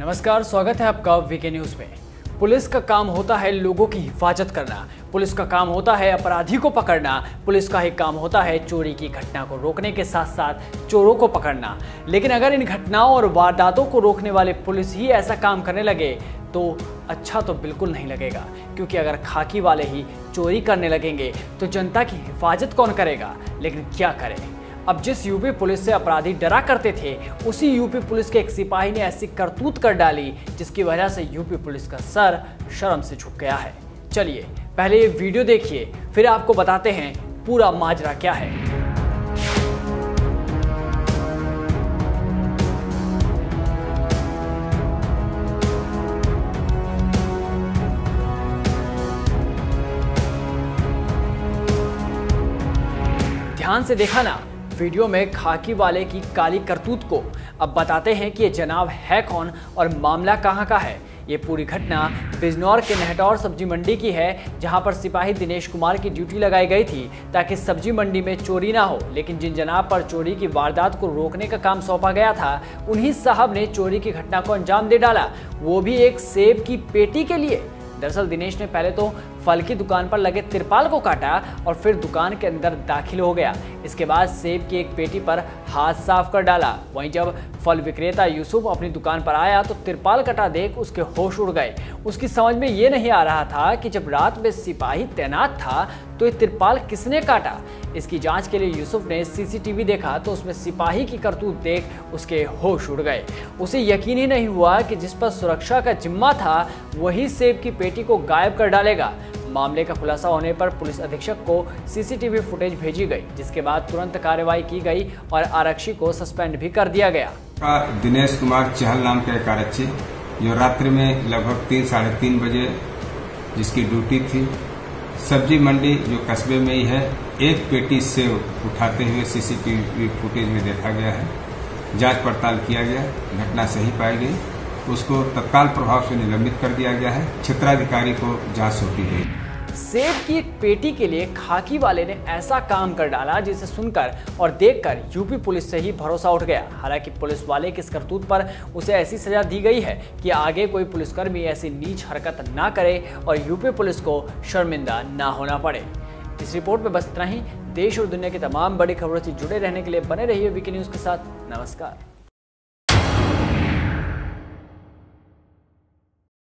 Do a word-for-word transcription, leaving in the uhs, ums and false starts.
नमस्कार, स्वागत है आपका वीके न्यूज में। पुलिस का काम होता है लोगों की हिफाजत करना, पुलिस का काम होता है अपराधी को पकड़ना, पुलिस का ही काम होता है चोरी की घटना को रोकने के साथ साथ चोरों को पकड़ना। लेकिन अगर इन घटनाओं और वारदातों को रोकने वाले पुलिस ही ऐसा काम करने लगे तो अच्छा तो बिल्कुल नहीं लगेगा, क्योंकि अगर खाकी वाले ही चोरी करने लगेंगे तो जनता की हिफाजत कौन करेगा। लेकिन क्या करें, अब जिस यूपी पुलिस से अपराधी डरा करते थे, उसी यूपी पुलिस के एक सिपाही ने ऐसी करतूत कर डाली जिसकी वजह से यूपी पुलिस का सर शर्म से झुक गया है। चलिए पहले ये वीडियो देखिए, फिर आपको बताते हैं पूरा माजरा क्या है। ध्यान से देखा ना वीडियो में खाकी वाले की काली करतूत को। अब बताते हैं कि ये जनाब है कौन और मामला कहां का है। ये पूरी घटना बिजनौर के नेहतौर सब्जी मंडी की है, जहां पर सिपाही दिनेश कुमार की ड्यूटी लगाई गई थी ताकि सब्जी मंडी में चोरी ना हो। लेकिन जिन जनाब पर चोरी की वारदात को रोकने का काम सौंपा गया था, उन्हीं साहब ने चोरी की घटना को अंजाम दे डाला, वो भी एक सेब की पेटी के लिए। दरअसल दिनेश ने पहले तो फल की दुकान पर लगे तिरपाल को काटा और फिर दुकान के अंदर दाखिल हो गया। इसके बाद सेब की एक पेटी पर हाथ साफ कर डाला। वहीं जब फल विक्रेता यूसुफ अपनी दुकान पर आया तो तिरपाल कटा देख उसके होश उड़ गए। उसकी समझ में ये नहीं आ रहा था कि जब रात में सिपाही तैनात था तो ये तिरपाल किसने काटा। इसकी जांच के लिए यूसुफ ने सीसीटीवी देखा तो उसमें सिपाही की करतूत देख उसके होश उड़ गए। उसे यकीन ही नहीं हुआ कि जिस पर सुरक्षा का जिम्मा था वही सेब की पेटी को गायब कर डालेगा। मामले का खुलासा होने पर पुलिस अधीक्षक को सीसीटीवी फुटेज भेजी गई, जिसके बाद तुरंत कार्रवाई की गई और आरक्षी को सस्पेंड भी कर दिया गया। दिनेश कुमार चहल नाम के एक आरक्षी, जो रात्रि में लगभग तीन साढ़े तीन बजे जिसकी ड्यूटी थी, सब्जी मंडी जो कस्बे में ही है, एक पेटी सेब उठाते हुए सीसीटीवी फुटेज में देखा गया है। जांच पड़ताल किया गया, घटना सही पाई गई, उसको तत्काल प्रभाव से निलंबित कर दिया गया है। क्षेत्राधिकारी को जांच सौंपी गई। सेब की एक पेटी के लिए खाकी वाले ने ऐसा काम कर डाला जिसे सुनकर और देखकर यूपी पुलिस से ही भरोसा उठ गया। हालांकि पुलिस वाले की इस करतूत पर उसे ऐसी सजा दी गई है कि आगे कोई पुलिसकर्मी ऐसी नीच हरकत ना करे और यूपी पुलिस को शर्मिंदा ना होना पड़े। इस रिपोर्ट में बस इतना ही। देश और दुनिया की तमाम बड़ी खबरों से जुड़े रहने के लिए बने रहिए वीके न्यूज़ के साथ। नमस्कार।